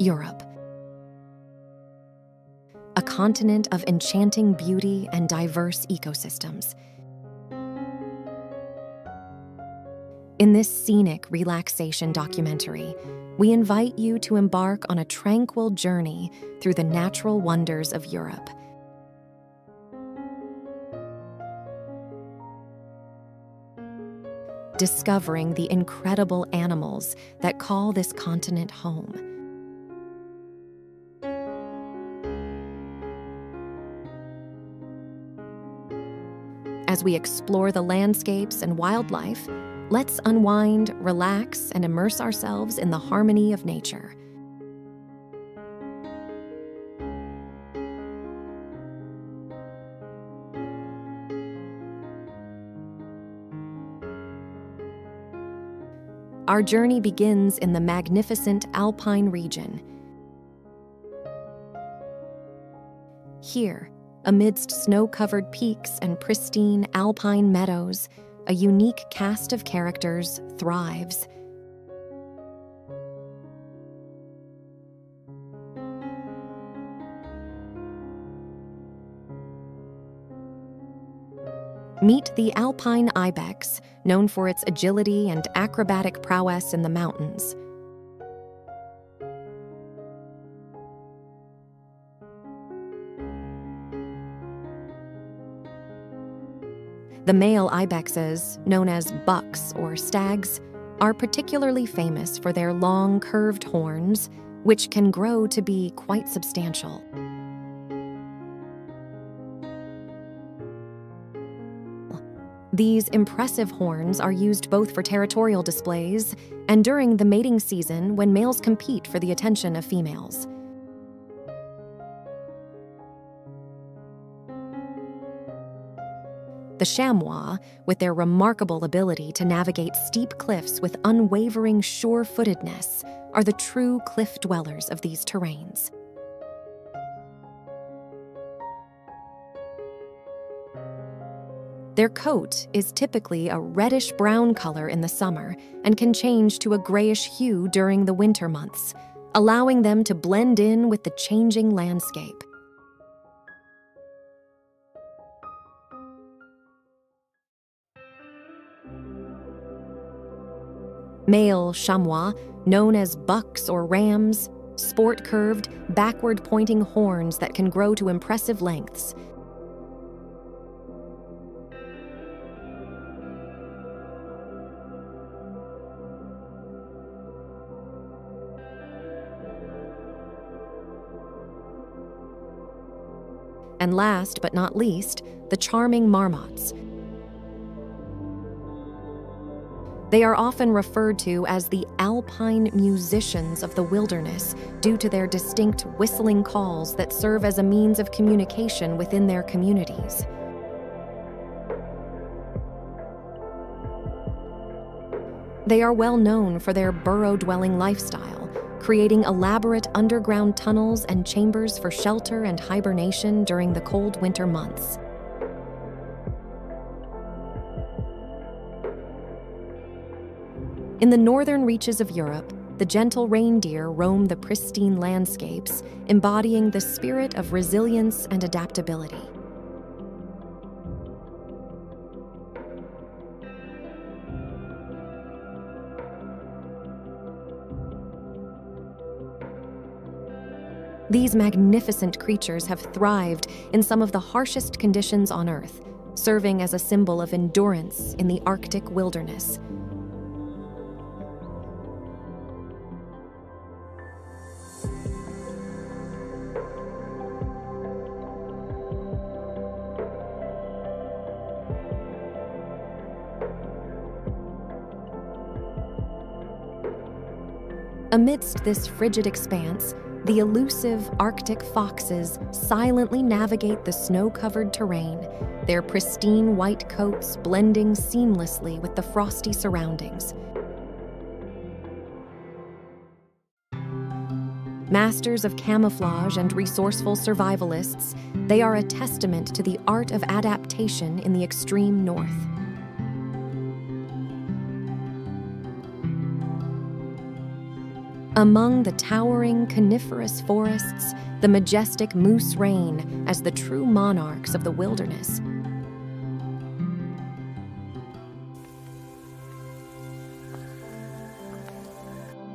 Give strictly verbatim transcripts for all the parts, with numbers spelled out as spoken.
Europe. A continent of enchanting beauty and diverse ecosystems. In this scenic relaxation documentary, we invite you to embark on a tranquil journey through the natural wonders of Europe. Discovering the incredible animals that call this continent home. As we explore the landscapes and wildlife, let's unwind, relax, and immerse ourselves in the harmony of nature. Our journey begins in the magnificent Alpine region. Here, amidst snow-covered peaks and pristine alpine meadows, a unique cast of characters thrives. Meet the Alpine Ibex, known for its agility and acrobatic prowess in the mountains. The male ibexes, known as bucks or stags, are particularly famous for their long, curved horns, which can grow to be quite substantial. These impressive horns are used both for territorial displays and during the mating season when males compete for the attention of females. The chamois, with their remarkable ability to navigate steep cliffs with unwavering sure-footedness, are the true cliff dwellers of these terrains. Their coat is typically a reddish-brown color in the summer and can change to a grayish hue during the winter months, allowing them to blend in with the changing landscape. Male chamois, known as bucks or rams, sport curved, backward-pointing horns that can grow to impressive lengths. And last but not least, the charming marmots. They are often referred to as the alpine musicians of the wilderness due to their distinct whistling calls that serve as a means of communication within their communities. They are well known for their burrow-dwelling lifestyle, creating elaborate underground tunnels and chambers for shelter and hibernation during the cold winter months. In the northern reaches of Europe, the gentle reindeer roam the pristine landscapes, embodying the spirit of resilience and adaptability. These magnificent creatures have thrived in some of the harshest conditions on Earth, serving as a symbol of endurance in the Arctic wilderness. Amidst this frigid expanse, the elusive Arctic foxes silently navigate the snow-covered terrain, their pristine white coats blending seamlessly with the frosty surroundings. Masters of camouflage and resourceful survivalists, they are a testament to the art of adaptation in the extreme north. Among the towering coniferous forests, the majestic moose reign as the true monarchs of the wilderness.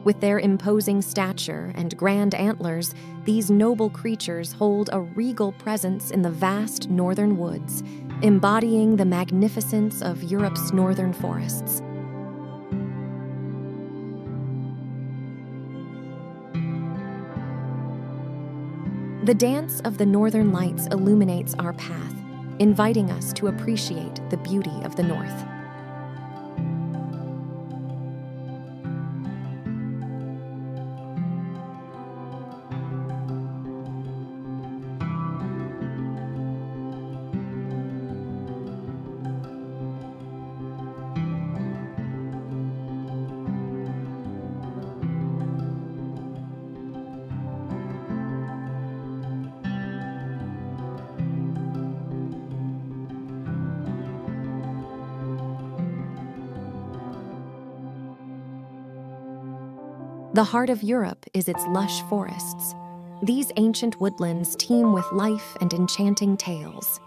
With their imposing stature and grand antlers, these noble creatures hold a regal presence in the vast northern woods, embodying the magnificence of Europe's northern forests. The dance of the northern lights illuminates our path, inviting us to appreciate the beauty of the north. The heart of Europe is its lush forests. These ancient woodlands teem with life and enchanting tales.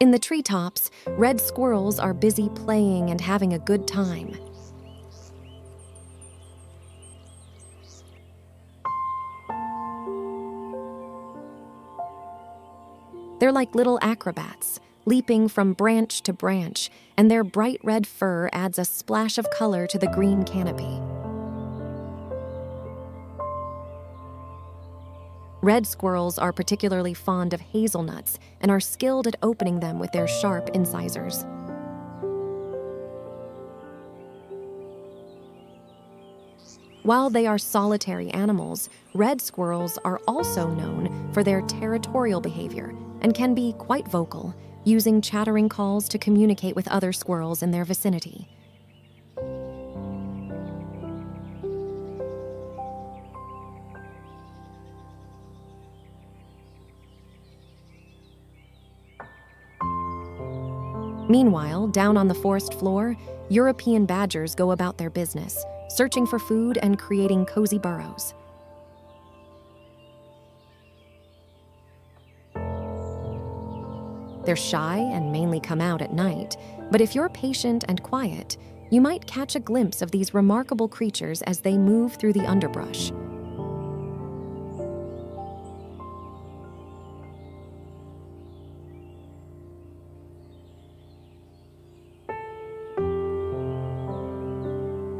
In the treetops, red squirrels are busy playing and having a good time. They're like little acrobats, leaping from branch to branch, and their bright red fur adds a splash of color to the green canopy. Red squirrels are particularly fond of hazelnuts and are skilled at opening them with their sharp incisors. While they are solitary animals, red squirrels are also known for their territorial behavior and can be quite vocal, using chattering calls to communicate with other squirrels in their vicinity. Meanwhile, down on the forest floor, European badgers go about their business, searching for food and creating cozy burrows. They're shy and mainly come out at night, but if you're patient and quiet, you might catch a glimpse of these remarkable creatures as they move through the underbrush.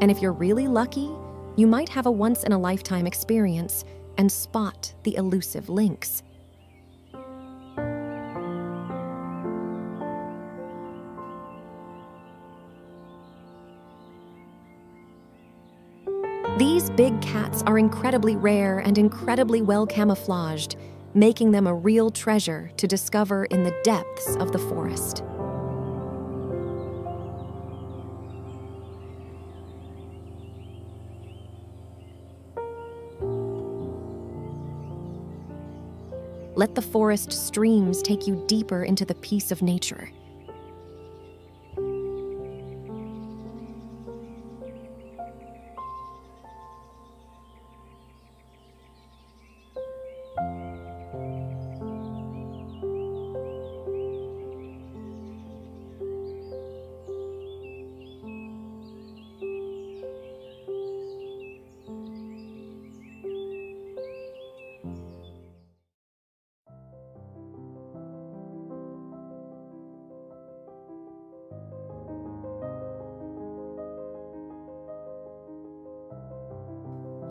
And if you're really lucky, you might have a once-in-a-lifetime experience and spot the elusive lynx. These big cats are incredibly rare and incredibly well camouflaged, making them a real treasure to discover in the depths of the forest. Let the forest streams take you deeper into the peace of nature.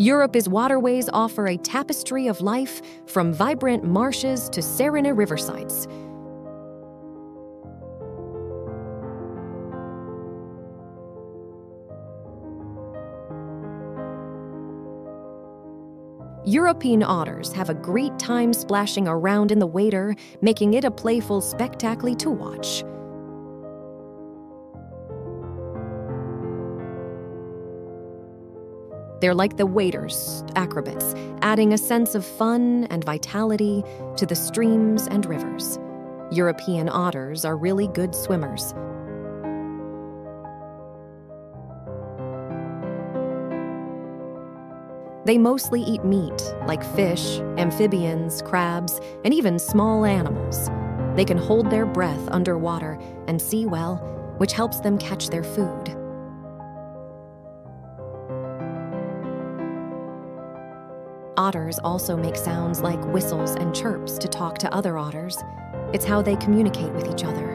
Europe's waterways offer a tapestry of life, from vibrant marshes to serene riversides. European otters have a great time splashing around in the water, making it a playful spectacle to watch. They're like the waders, acrobats, adding a sense of fun and vitality to the streams and rivers. European otters are really good swimmers. They mostly eat meat, like fish, amphibians, crabs, and even small animals. They can hold their breath underwater and see well, which helps them catch their food. Otters also make sounds like whistles and chirps to talk to other otters. It's how they communicate with each other.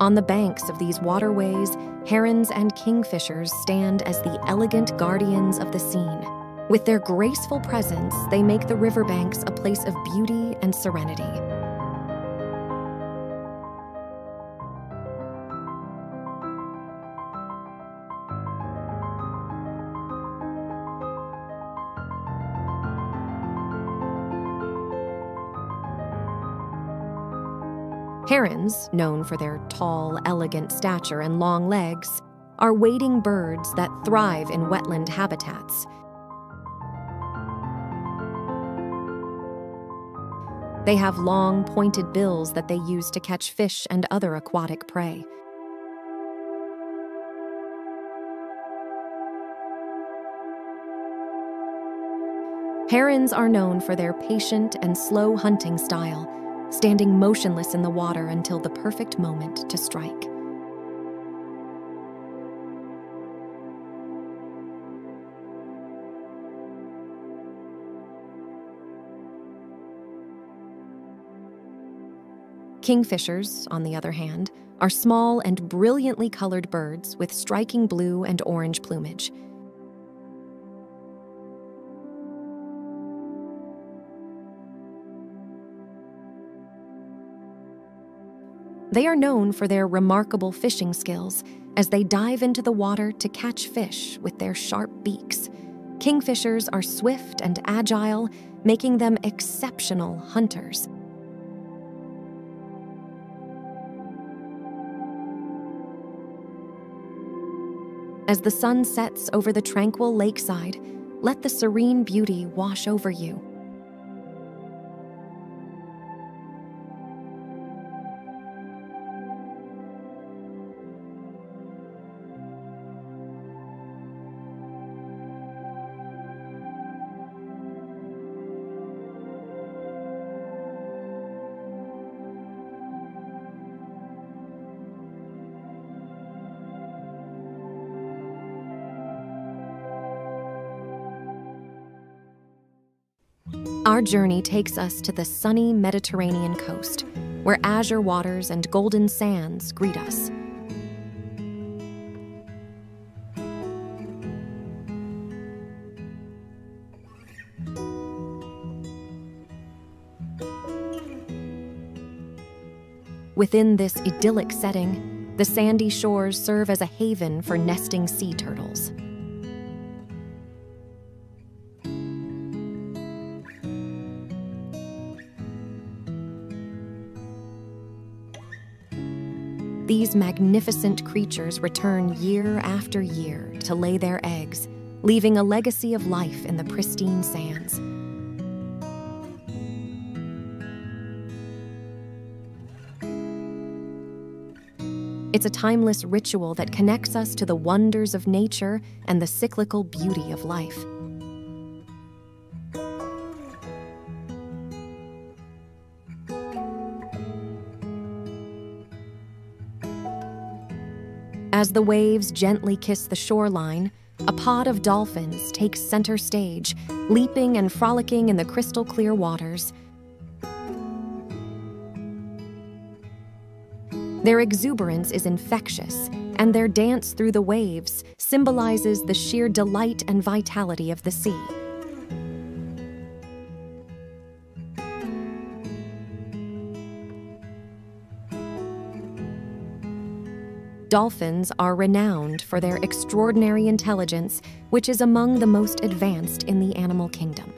On the banks of these waterways, herons and kingfishers stand as the elegant guardians of the scene. With their graceful presence, they make the riverbanks a place of beauty and serenity. Herons, known for their tall, elegant stature and long legs, are wading birds that thrive in wetland habitats. They have long, pointed bills that they use to catch fish and other aquatic prey. Herons are known for their patient and slow hunting style, standing motionless in the water until the perfect moment to strike. Kingfishers, on the other hand, are small and brilliantly colored birds with striking blue and orange plumage. They are known for their remarkable fishing skills as they dive into the water to catch fish with their sharp beaks. Kingfishers are swift and agile, making them exceptional hunters. As the sun sets over the tranquil lakeside, let the serene beauty wash over you. Our journey takes us to the sunny Mediterranean coast, where azure waters and golden sands greet us. Within this idyllic setting, the sandy shores serve as a haven for nesting sea turtles. These magnificent creatures return year after year to lay their eggs, leaving a legacy of life in the pristine sands. It's a timeless ritual that connects us to the wonders of nature and the cyclical beauty of life. As the waves gently kiss the shoreline, a pod of dolphins takes center stage, leaping and frolicking in the crystal clear waters. Their exuberance is infectious, and their dance through the waves symbolizes the sheer delight and vitality of the sea. Dolphins are renowned for their extraordinary intelligence, which is among the most advanced in the animal kingdom.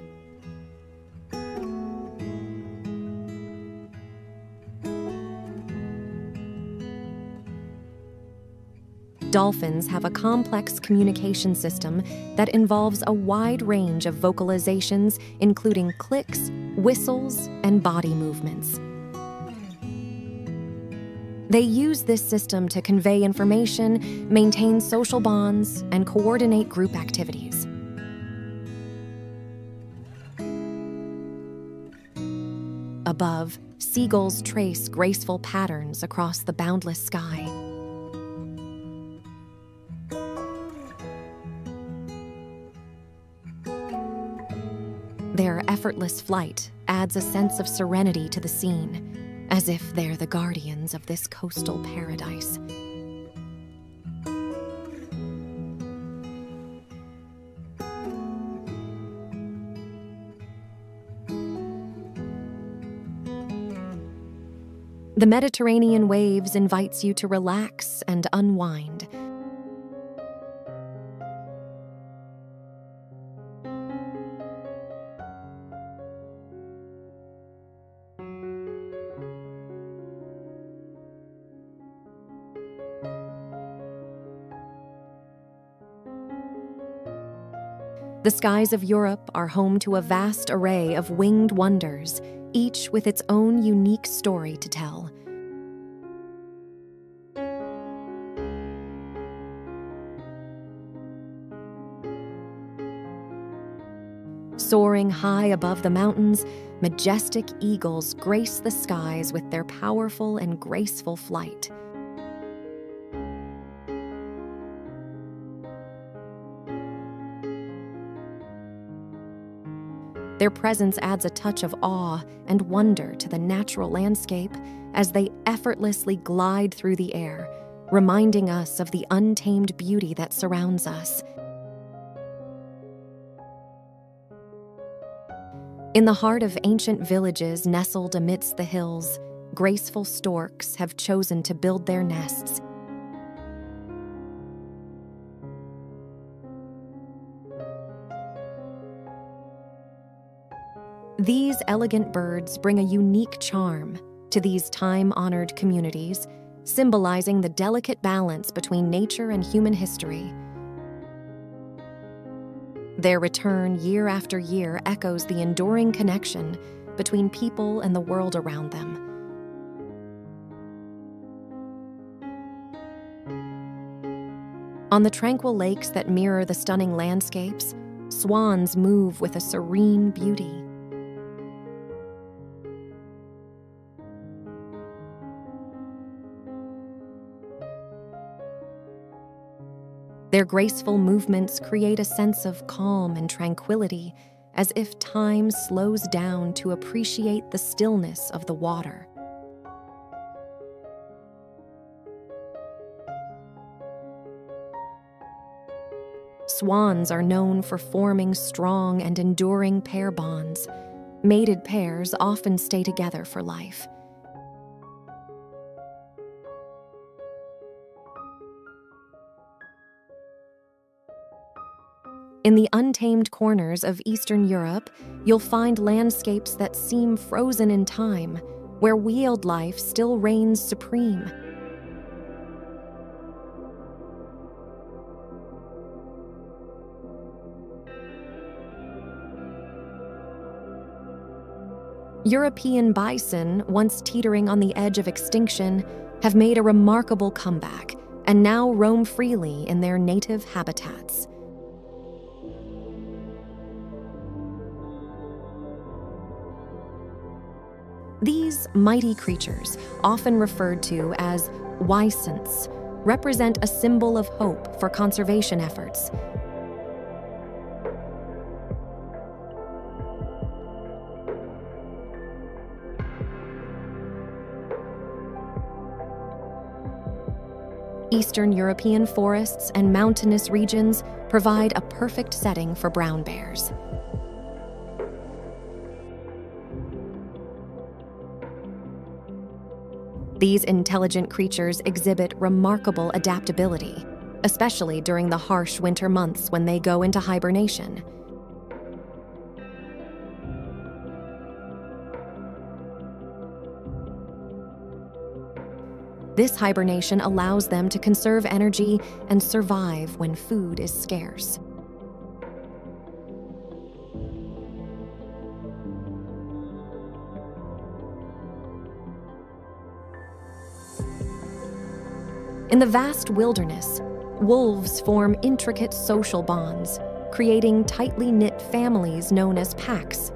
Dolphins have a complex communication system that involves a wide range of vocalizations, including clicks, whistles, and body movements. They use this system to convey information, maintain social bonds, and coordinate group activities. Above, seagulls trace graceful patterns across the boundless sky. Their effortless flight adds a sense of serenity to the scene, as if they're the guardians of this coastal paradise. The Mediterranean waves invites you to relax and unwind. The skies of Europe are home to a vast array of winged wonders, each with its own unique story to tell. Soaring high above the mountains, majestic eagles grace the skies with their powerful and graceful flight. Their presence adds a touch of awe and wonder to the natural landscape as they effortlessly glide through the air, reminding us of the untamed beauty that surrounds us. In the heart of ancient villages nestled amidst the hills, graceful storks have chosen to build their nests. These elegant birds bring a unique charm to these time-honored communities, symbolizing the delicate balance between nature and human history. Their return year after year echoes the enduring connection between people and the world around them. On the tranquil lakes that mirror the stunning landscapes, swans move with a serene beauty. Their graceful movements create a sense of calm and tranquility, as if time slows down to appreciate the stillness of the water. Swans are known for forming strong and enduring pair bonds. Mated pairs often stay together for life. In the untamed corners of Eastern Europe, you'll find landscapes that seem frozen in time, where wildlife still reigns supreme. European bison, once teetering on the edge of extinction, have made a remarkable comeback and now roam freely in their native habitats. These mighty creatures, often referred to as wisents, represent a symbol of hope for conservation efforts. Eastern European forests and mountainous regions provide a perfect setting for brown bears. These intelligent creatures exhibit remarkable adaptability, especially during the harsh winter months when they go into hibernation. This hibernation allows them to conserve energy and survive when food is scarce. In the vast wilderness, wolves form intricate social bonds, creating tightly knit families known as packs.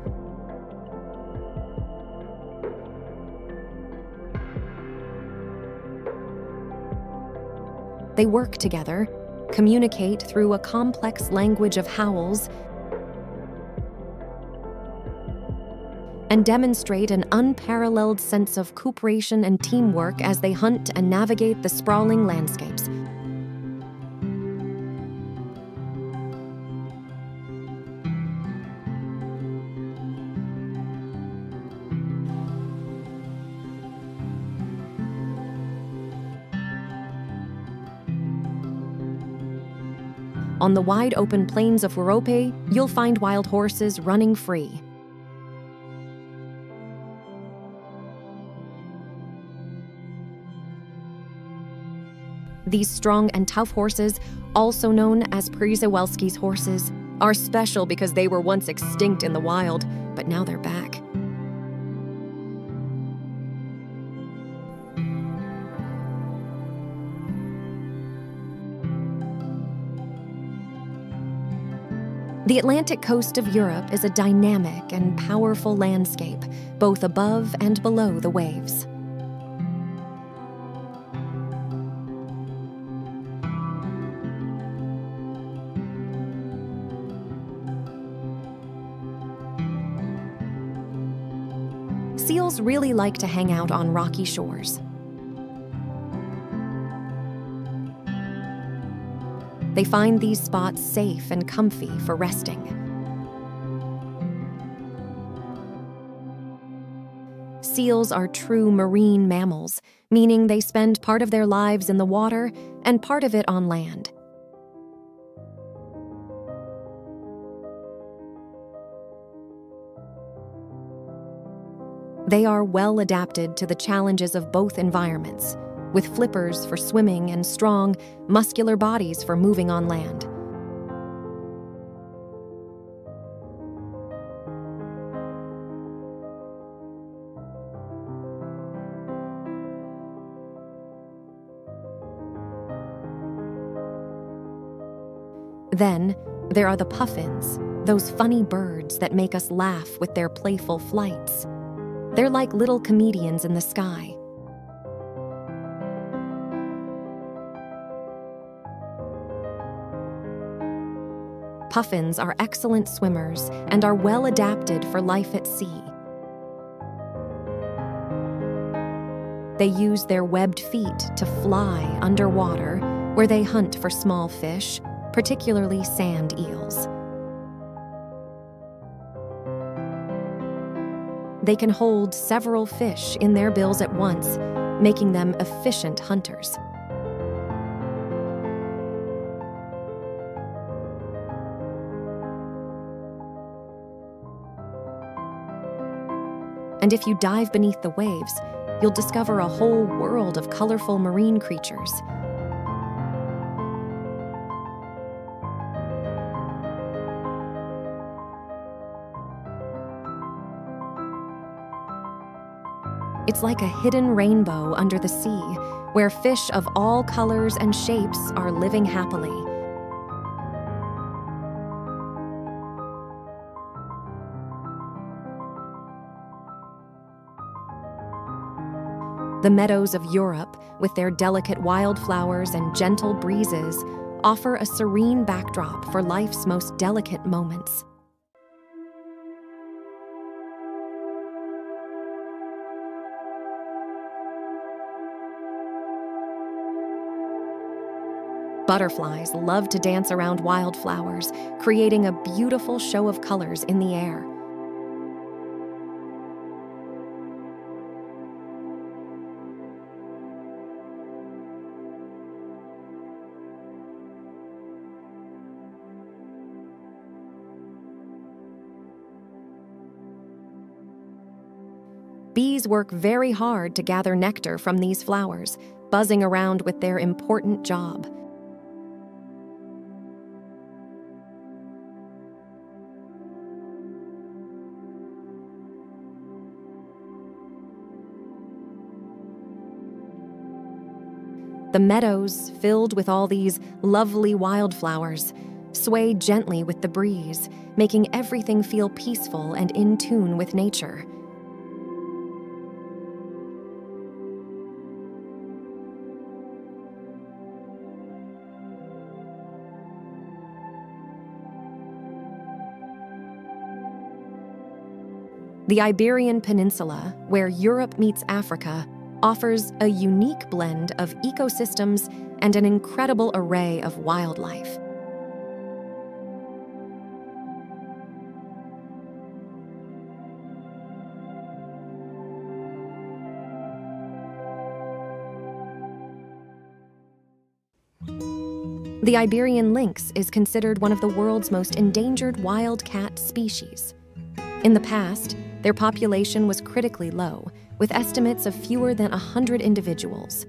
They work together, communicate through a complex language of howls, and demonstrate an unparalleled sense of cooperation and teamwork as they hunt and navigate the sprawling landscapes. On the wide open plains of Hurope, you'll find wild horses running free. These strong and tough horses, also known as Przewalski's horses, are special because they were once extinct in the wild, but now they're back. The Atlantic coast of Europe is a dynamic and powerful landscape, both above and below the waves. Seals really like to hang out on rocky shores. They find these spots safe and comfy for resting. Seals are true marine mammals, meaning they spend part of their lives in the water and part of it on land. They are well adapted to the challenges of both environments, with flippers for swimming and strong, muscular bodies for moving on land. Then, there are the puffins, those funny birds that make us laugh with their playful flights. They're like little comedians in the sky. Puffins are excellent swimmers and are well adapted for life at sea. They use their webbed feet to fly underwater, where they hunt for small fish, particularly sand eels. They can hold several fish in their bills at once, making them efficient hunters. And if you dive beneath the waves, you'll discover a whole world of colorful marine creatures. It's like a hidden rainbow under the sea, where fish of all colors and shapes are living happily. The meadows of Europe, with their delicate wildflowers and gentle breezes, offer a serene backdrop for life's most delicate moments. Butterflies love to dance around wildflowers, creating a beautiful show of colors in the air. Bees work very hard to gather nectar from these flowers, buzzing around with their important job. The meadows, filled with all these lovely wildflowers, sway gently with the breeze, making everything feel peaceful and in tune with nature. The Iberian Peninsula, where Europe meets Africa, offers a unique blend of ecosystems and an incredible array of wildlife. The Iberian lynx is considered one of the world's most endangered wildcat species. In the past, their population was critically low, with estimates of fewer than one hundred individuals.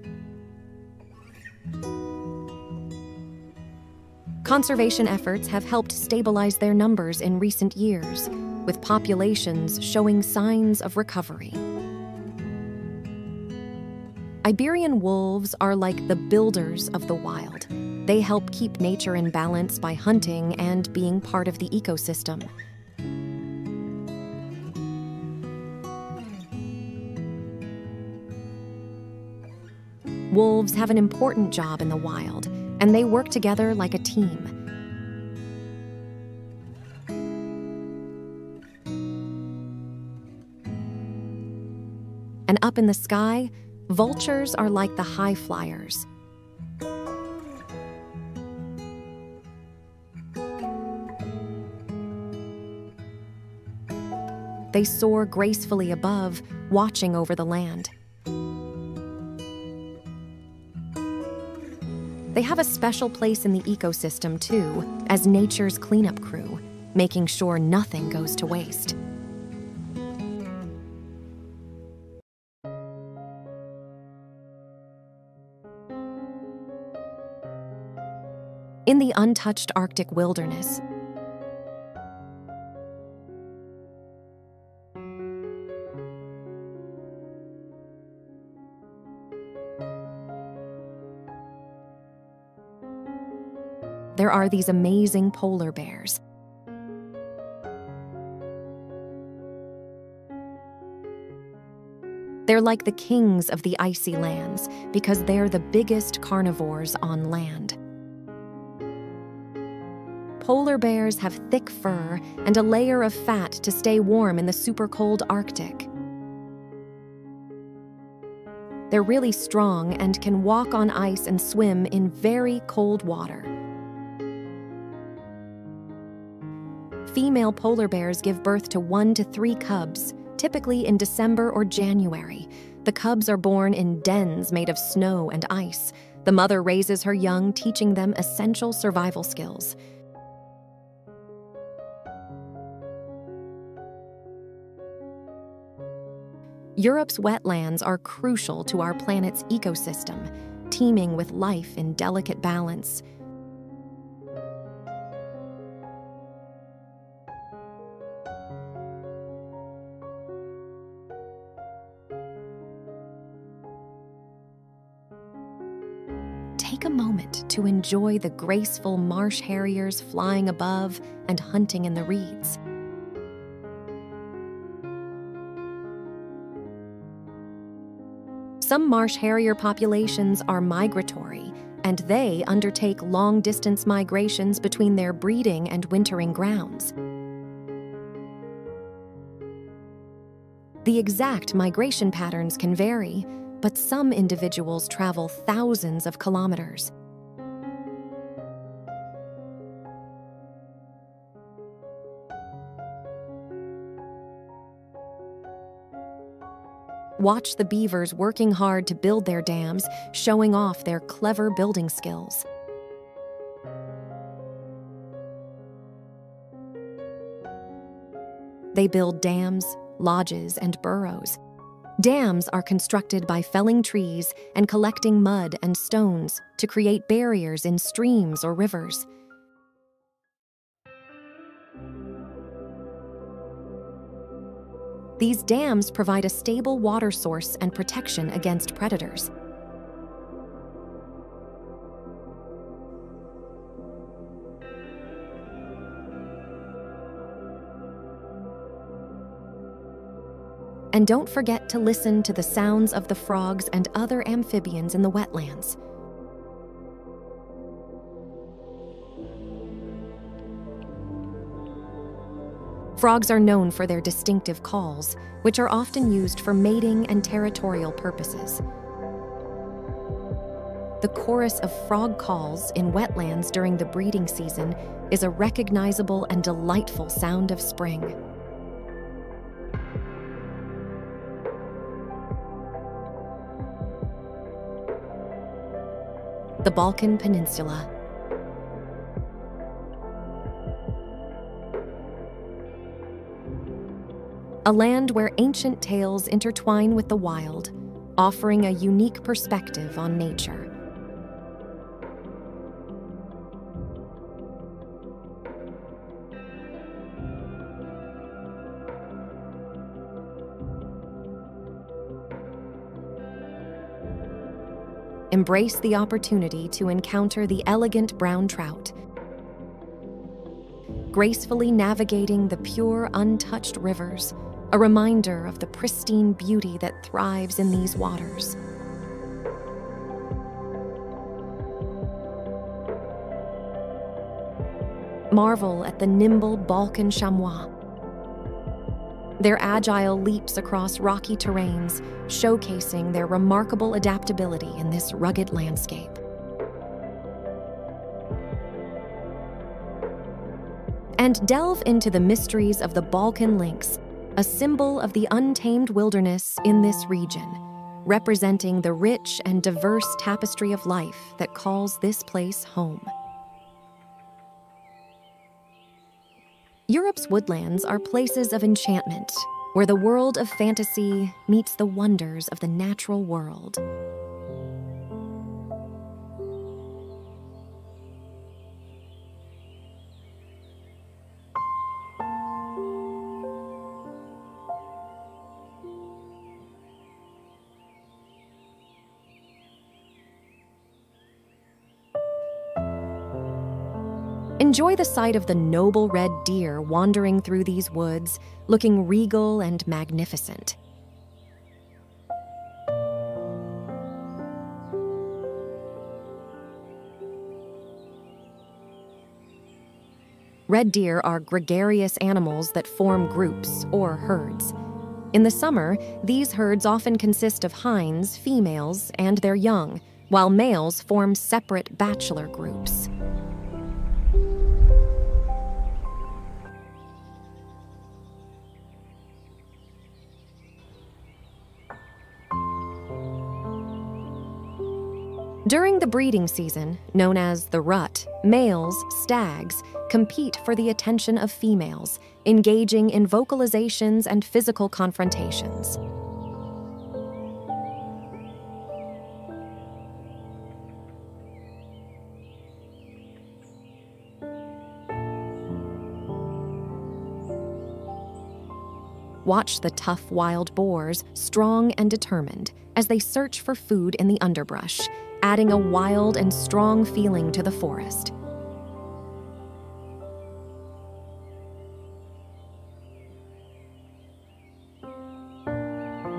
Conservation efforts have helped stabilize their numbers in recent years, with populations showing signs of recovery. Iberian wolves are like the builders of the wild. They help keep nature in balance by hunting and being part of the ecosystem. Wolves have an important job in the wild, and they work together like a team. And up in the sky, vultures are like the high flyers. They soar gracefully above, watching over the land. They have a special place in the ecosystem, too, as nature's cleanup crew, making sure nothing goes to waste. In the untouched Arctic wilderness, there are these amazing polar bears. They're like the kings of the icy lands because they're the biggest carnivores on land. Polar bears have thick fur and a layer of fat to stay warm in the super cold Arctic. They're really strong and can walk on ice and swim in very cold water. Female polar bears give birth to one to three cubs, typically in December or January. The cubs are born in dens made of snow and ice. The mother raises her young, teaching them essential survival skills. Europe's wetlands are crucial to our planet's ecosystem, teeming with life in delicate balance. Take a moment to enjoy the graceful marsh harriers flying above and hunting in the reeds. Some marsh harrier populations are migratory, and they undertake long-distance migrations between their breeding and wintering grounds. The exact migration patterns can vary, but some individuals travel thousands of kilometers. Watch the beavers working hard to build their dams, showing off their clever building skills. They build dams, lodges, and burrows. Dams are constructed by felling trees and collecting mud and stones to create barriers in streams or rivers. These dams provide a stable water source and protection against predators. And don't forget to listen to the sounds of the frogs and other amphibians in the wetlands. Frogs are known for their distinctive calls, which are often used for mating and territorial purposes. The chorus of frog calls in wetlands during the breeding season is a recognizable and delightful sound of spring. The Balkan Peninsula. A land where ancient tales intertwine with the wild, offering a unique perspective on nature. Embrace the opportunity to encounter the elegant brown trout, gracefully navigating the pure, untouched rivers, a reminder of the pristine beauty that thrives in these waters. Marvel at the nimble Balkan chamois. Their agile leaps across rocky terrains, showcasing their remarkable adaptability in this rugged landscape. And delve into the mysteries of the Balkan lynx, a symbol of the untamed wilderness in this region, representing the rich and diverse tapestry of life that calls this place home. Europe's woodlands are places of enchantment, where the world of fantasy meets the wonders of the natural world. Enjoy the sight of the noble red deer wandering through these woods, looking regal and magnificent. Red deer are gregarious animals that form groups or herds. In the summer, these herds often consist of hinds, females, and their young, while males form separate bachelor groups. During the breeding season, known as the rut, males, stags, compete for the attention of females, engaging in vocalizations and physical confrontations. Watch the tough wild boars, strong and determined, as they search for food in the underbrush, adding a wild and strong feeling to the forest.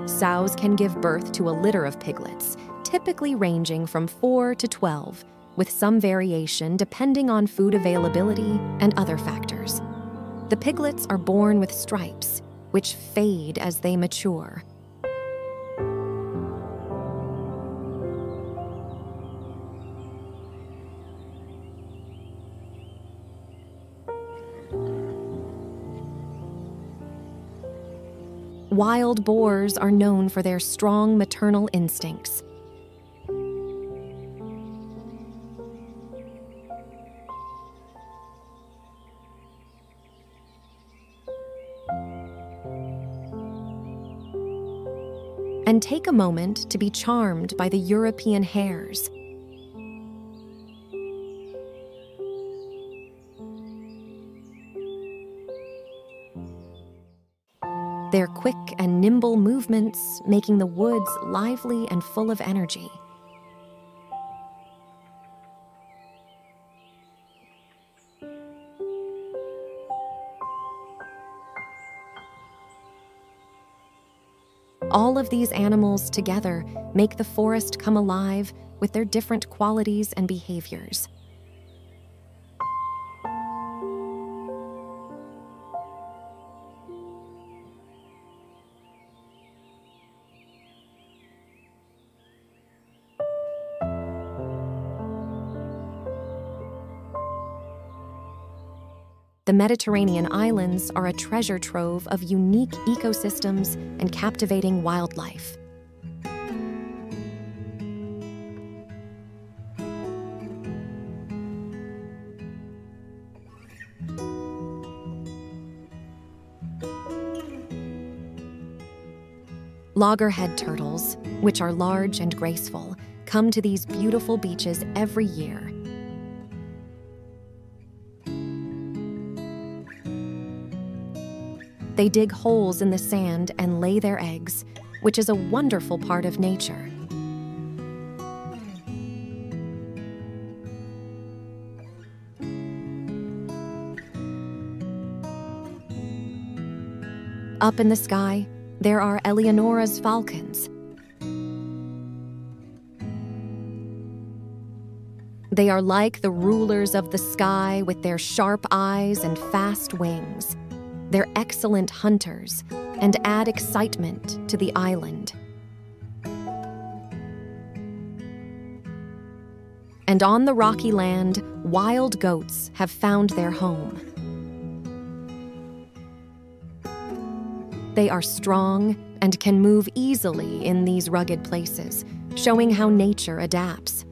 Sows can give birth to a litter of piglets, typically ranging from four to twelve, with some variation depending on food availability and other factors. The piglets are born with stripes, which fade as they mature. Wild boars are known for their strong maternal instincts. and take a moment to be charmed by the European hares. Their quick and nimble movements making the woods lively and full of energy. All of these animals together make the forest come alive with their different qualities and behaviors. The Mediterranean islands are a treasure trove of unique ecosystems and captivating wildlife. Loggerhead turtles, which are large and graceful, come to these beautiful beaches every year. They dig holes in the sand and lay their eggs, which is a wonderful part of nature. Up in the sky, there are Eleonora's falcons. They are like the rulers of the sky with their sharp eyes and fast wings. They're excellent hunters and add excitement to the island. And on the rocky land, wild goats have found their home. They are strong and can move easily in these rugged places, showing how nature adapts.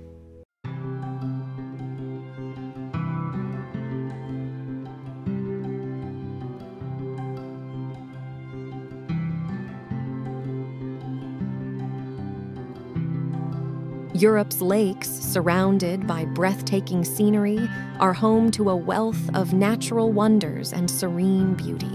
Europe's lakes, surrounded by breathtaking scenery, are home to a wealth of natural wonders and serene beauty.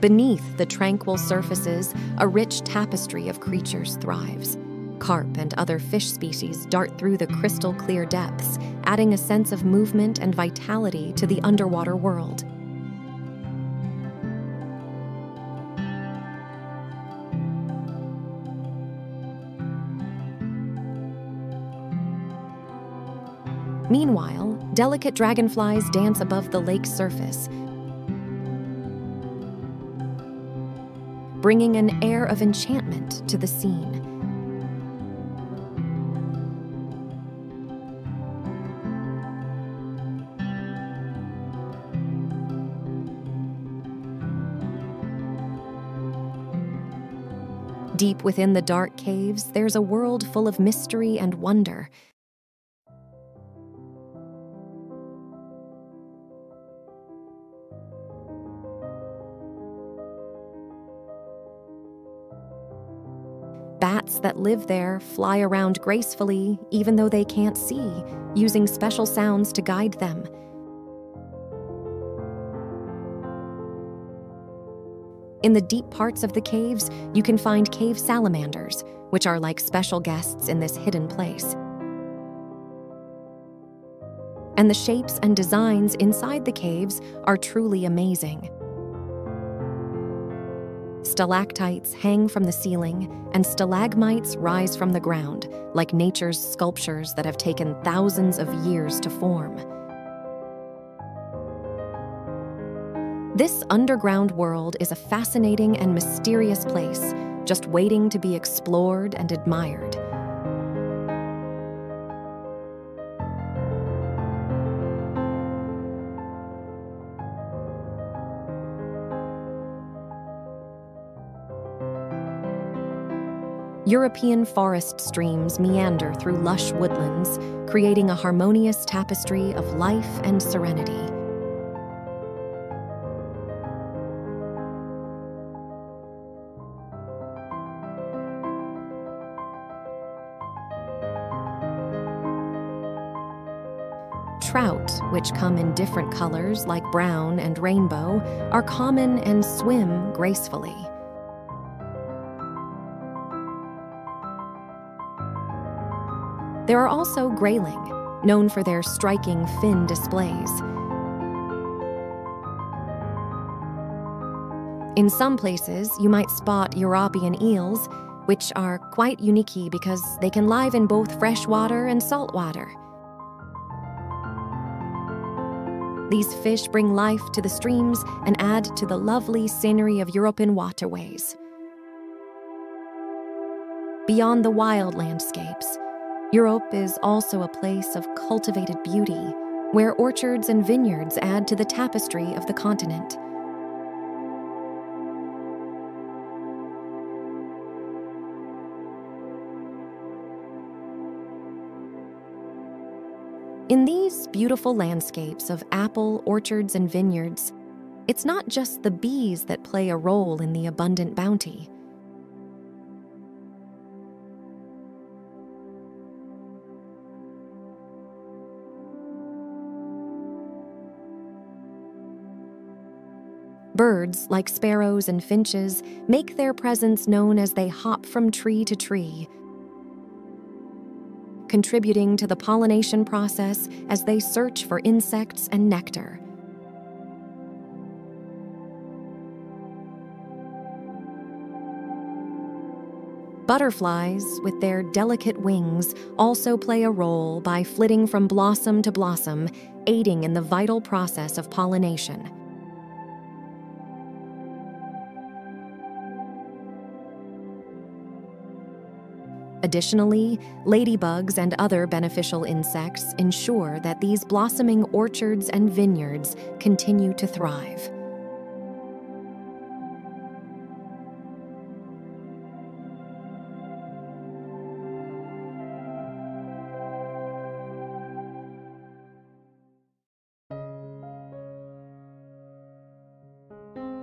Beneath the tranquil surfaces, a rich tapestry of creatures thrives. Carp and other fish species dart through the crystal-clear depths, adding a sense of movement and vitality to the underwater world. Meanwhile, delicate dragonflies dance above the lake's surface, bringing an air of enchantment to the scene. Deep within the dark caves, there's a world full of mystery and wonder. Bats that live there fly around gracefully, even though they can't see, using special sounds to guide them. In the deep parts of the caves, you can find cave salamanders, which are like special guests in this hidden place. And the shapes and designs inside the caves are truly amazing. Stalactites hang from the ceiling, and stalagmites rise from the ground, like nature's sculptures that have taken thousands of years to form. This underground world is a fascinating and mysterious place, just waiting to be explored and admired. European forest streams meander through lush woodlands, creating a harmonious tapestry of life and serenity. Trout, which come in different colors like brown and rainbow, are common and swim gracefully. There are also grayling, known for their striking fin displays. In some places, you might spot European eels, which are quite unique because they can live in both freshwater and saltwater. These fish bring life to the streams and add to the lovely scenery of European waterways. Beyond the wild landscapes, Europe is also a place of cultivated beauty, where orchards and vineyards add to the tapestry of the continent. In these beautiful landscapes of apple orchards and vineyards, it's not just the bees that play a role in the abundant bounty. Birds, like sparrows and finches, make their presence known as they hop from tree to tree, contributing to the pollination process as they search for insects and nectar. Butterflies, with their delicate wings, also play a role by flitting from blossom to blossom, aiding in the vital process of pollination. Additionally, ladybugs and other beneficial insects ensure that these blossoming orchards and vineyards continue to thrive.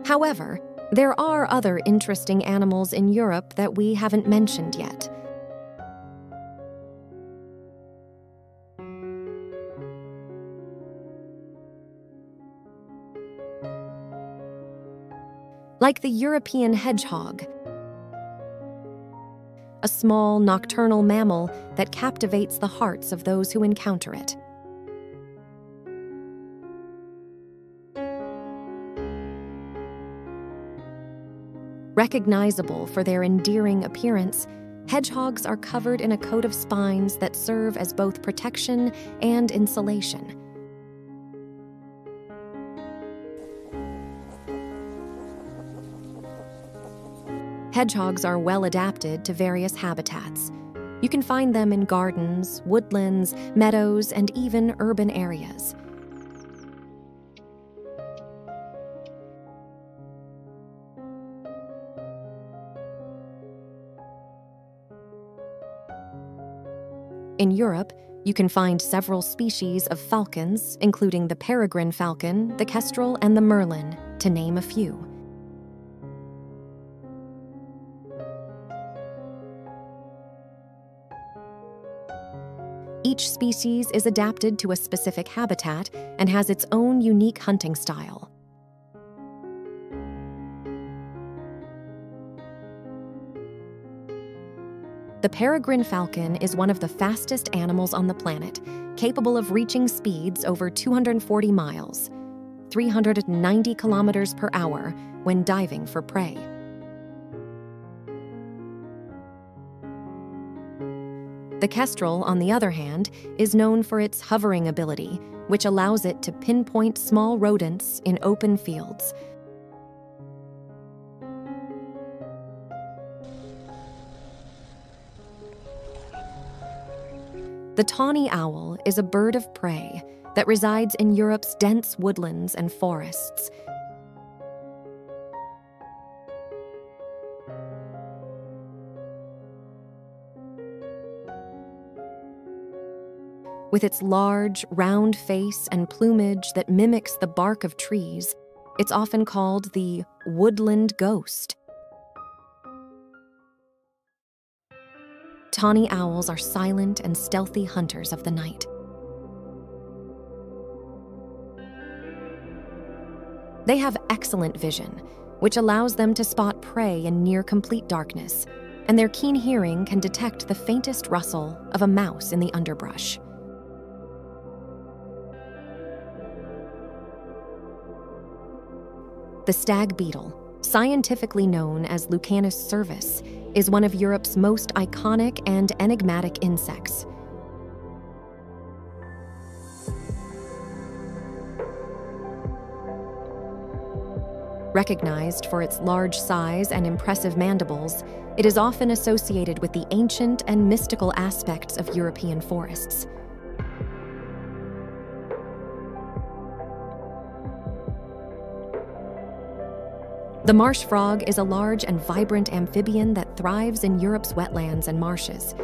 However, there are other interesting animals in Europe that we haven't mentioned yet. Like the European hedgehog, a small nocturnal mammal that captivates the hearts of those who encounter it. Recognizable for their endearing appearance, hedgehogs are covered in a coat of spines that serve as both protection and insulation. Hedgehogs are well adapted to various habitats. You can find them in gardens, woodlands, meadows, and even urban areas. In Europe, you can find several species of falcons, including the peregrine falcon, the kestrel, and the merlin, to name a few. Each species is adapted to a specific habitat and has its own unique hunting style. The peregrine falcon is one of the fastest animals on the planet, capable of reaching speeds over two hundred forty miles, three hundred ninety kilometers per hour, when diving for prey. The kestrel, on the other hand, is known for its hovering ability, which allows it to pinpoint small rodents in open fields. The tawny owl is a bird of prey that resides in Europe's dense woodlands and forests. With its large, round face and plumage that mimics the bark of trees, it's often called the woodland ghost. Tawny owls are silent and stealthy hunters of the night. They have excellent vision, which allows them to spot prey in near complete darkness, and their keen hearing can detect the faintest rustle of a mouse in the underbrush. The stag beetle, scientifically known as Lucanus cervus, is one of Europe's most iconic and enigmatic insects. Recognized for its large size and impressive mandibles, it is often associated with the ancient and mystical aspects of European forests. The marsh frog is a large and vibrant amphibian that thrives in Europe's wetlands and marshes.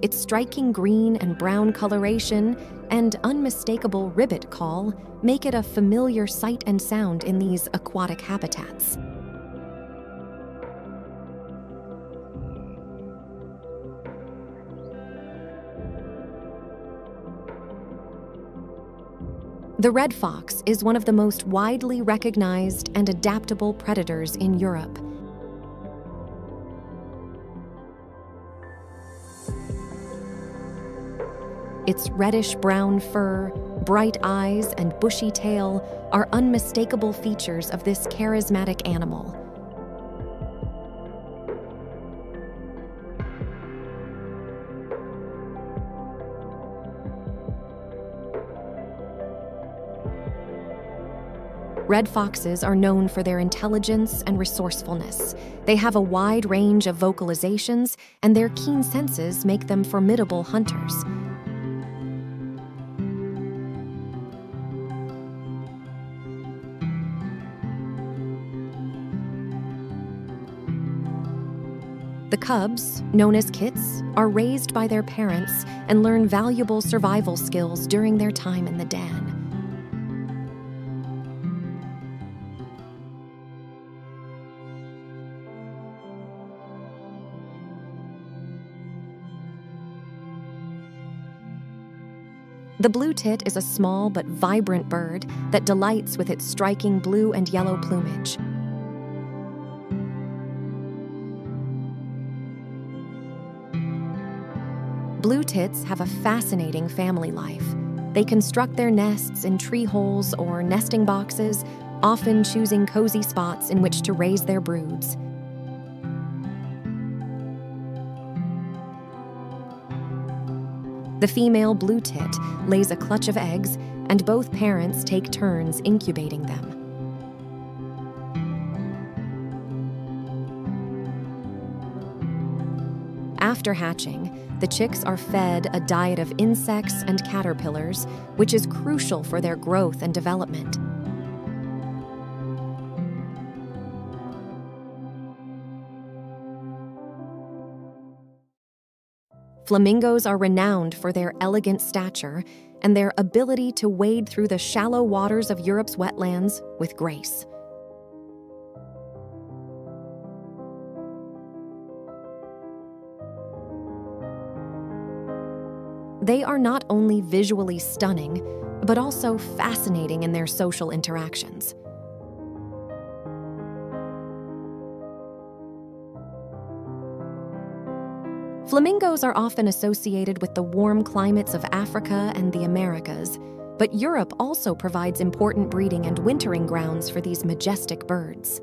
Its striking green and brown coloration and unmistakable ribbit call make it a familiar sight and sound in these aquatic habitats. The red fox is one of the most widely recognized and adaptable predators in Europe. Its reddish-brown fur, bright eyes, and bushy tail are unmistakable features of this charismatic animal. Red foxes are known for their intelligence and resourcefulness. They have a wide range of vocalizations, and their keen senses make them formidable hunters. The cubs, known as kits, are raised by their parents and learn valuable survival skills during their time in the den. The blue tit is a small but vibrant bird that delights with its striking blue and yellow plumage. Blue tits have a fascinating family life. They construct their nests in tree holes or nesting boxes, often choosing cozy spots in which to raise their broods. The female blue tit lays a clutch of eggs, and both parents take turns incubating them. After hatching, the chicks are fed a diet of insects and caterpillars, which is crucial for their growth and development. Flamingos are renowned for their elegant stature and their ability to wade through the shallow waters of Europe's wetlands with grace. They are not only visually stunning, but also fascinating in their social interactions. Flamingos are often associated with the warm climates of Africa and the Americas, but Europe also provides important breeding and wintering grounds for these majestic birds.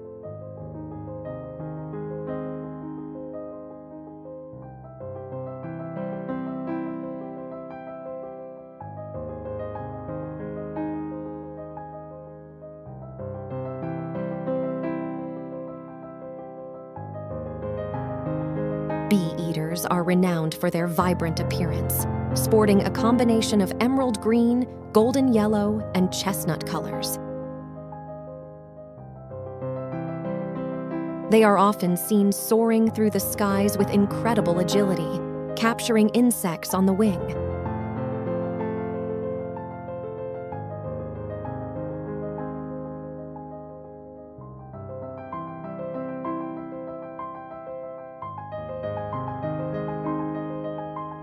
Bee-eaters are renowned for their vibrant appearance, sporting a combination of emerald green, golden yellow, and chestnut colors. They are often seen soaring through the skies with incredible agility, capturing insects on the wing.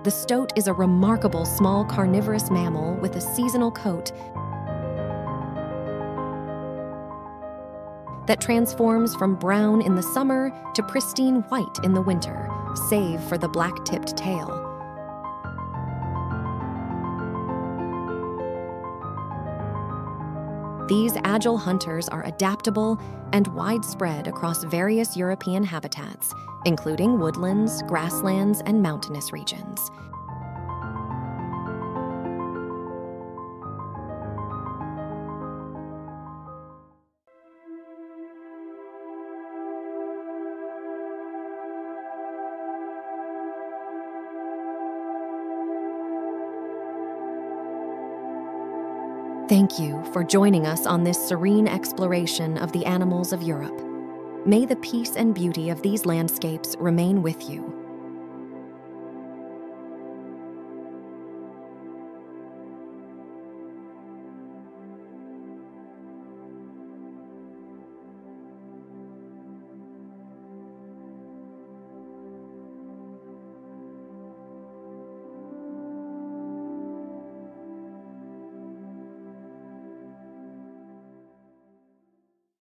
The stoat is a remarkable small carnivorous mammal with a seasonal coat that transforms from brown in the summer to pristine white in the winter, save for the black-tipped tail. These agile hunters are adaptable and widespread across various European habitats, including woodlands, grasslands, and mountainous regions. Thank you for joining us on this serene exploration of the animals of Europe. May the peace and beauty of these landscapes remain with you.